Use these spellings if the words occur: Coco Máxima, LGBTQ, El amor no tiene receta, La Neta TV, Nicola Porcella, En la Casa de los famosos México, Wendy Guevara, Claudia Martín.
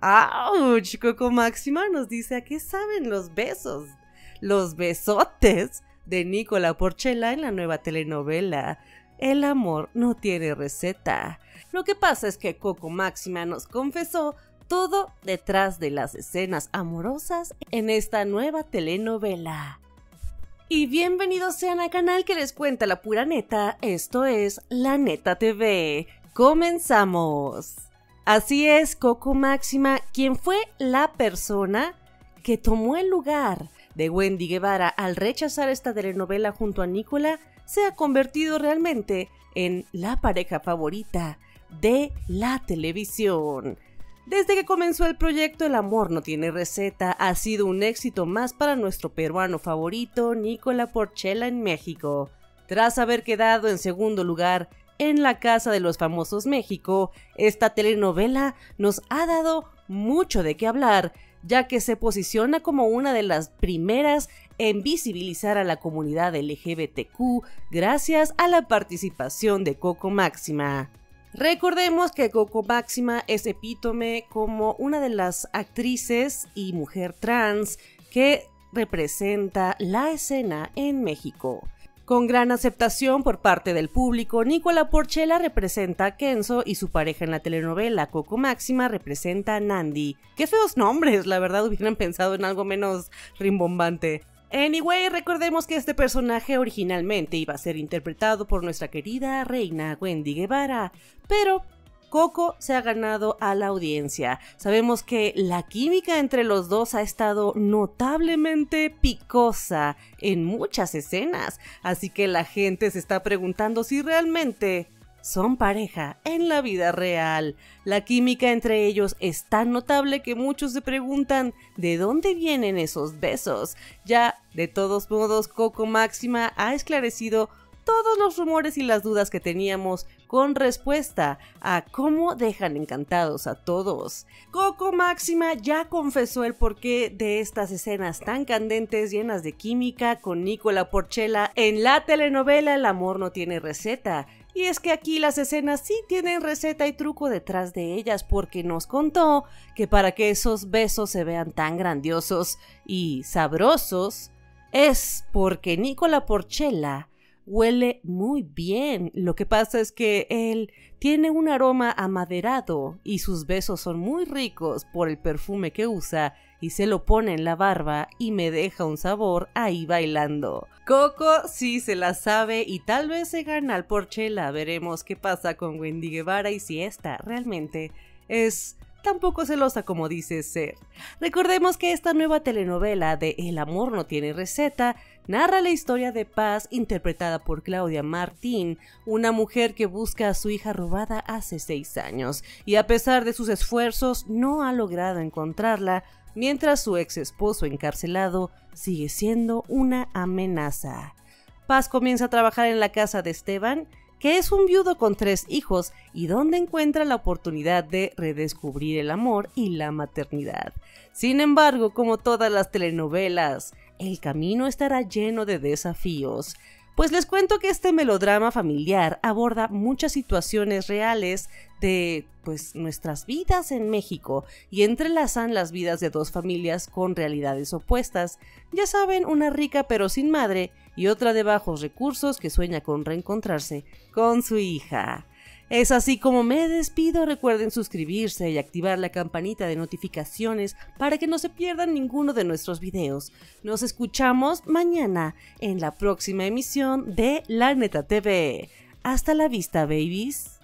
¡Auch! Coco Máxima nos dice, ¿a qué saben los besos? Los besotes de Nicola Porcella en la nueva telenovela El amor no tiene receta. Lo que pasa es que Coco Máxima nos confesó todo detrás de las escenas amorosas en esta nueva telenovela. Y bienvenidos sean al canal que les cuenta la pura neta, esto es La Neta TV. ¡Comenzamos! Así es, Coco Máxima, quien fue la persona que tomó el lugar de Wendy Guevara al rechazar esta telenovela junto a Nicola, se ha convertido realmente en la pareja favorita de la televisión. Desde que comenzó el proyecto El amor no tiene receta, ha sido un éxito más para nuestro peruano favorito Nicola Porcella en México. Tras haber quedado en segundo lugar en La Casa de los Famosos México, esta telenovela nos ha dado mucho de qué hablar, ya que se posiciona como una de las primeras en visibilizar a la comunidad LGBTQ gracias a la participación de Coco Máxima. Recordemos que Coco Máxima es epítome como una de las actrices y mujer trans que representa la escena en México. Con gran aceptación por parte del público, Nicola Porcella representa a Kenzo y su pareja en la telenovela Coco Máxima representa a Nandi. ¡Qué feos nombres! La verdad hubieran pensado en algo menos rimbombante. Anyway, recordemos que este personaje originalmente iba a ser interpretado por nuestra querida reina Wendy Guevara, pero Coco se ha ganado a la audiencia. Sabemos que la química entre los dos ha estado notablemente picosa en muchas escenas, así que la gente se está preguntando si realmente son pareja en la vida real. La química entre ellos es tan notable que muchos se preguntan de dónde vienen esos besos. Ya, de todos modos, Coco Máxima ha esclarecido todos los rumores y las dudas que teníamos con respuesta a cómo dejan encantados a todos. Coco Máxima ya confesó el porqué de estas escenas tan candentes llenas de química con Nicola Porcella en la telenovela El amor no tiene receta. Y es que aquí las escenas sí tienen receta y truco detrás de ellas, porque nos contó que para que esos besos se vean tan grandiosos y sabrosos es porque Nicola Porcella huele muy bien. Lo que pasa es que él tiene un aroma amaderado y sus besos son muy ricos por el perfume que usa y se lo pone en la barba y me deja un sabor ahí bailando. Coco sí se la sabe y tal vez se gana al Porcella. Veremos qué pasa con Wendy Guevara y si esta realmente es tan poco celosa como dice ser. Recordemos que esta nueva telenovela de El amor no tiene receta narra la historia de Paz, interpretada por Claudia Martín, una mujer que busca a su hija robada hace 6 años y a pesar de sus esfuerzos no ha logrado encontrarla, mientras su ex esposo encarcelado sigue siendo una amenaza. Paz comienza a trabajar en la casa de Esteban, que es un viudo con 3 hijos y donde encuentra la oportunidad de redescubrir el amor y la maternidad. Sin embargo, como todas las telenovelas, el camino estará lleno de desafíos. Pues les cuento que este melodrama familiar aborda muchas situaciones reales de nuestras vidas en México y entrelazan las vidas de 2 familias con realidades opuestas. Ya saben, una rica pero sin madre y otra de bajos recursos que sueña con reencontrarse con su hija. Es así como me despido, recuerden suscribirse y activar la campanita de notificaciones para que no se pierdan ninguno de nuestros videos. Nos escuchamos mañana en la próxima emisión de La Neta TV. Hasta la vista, babies.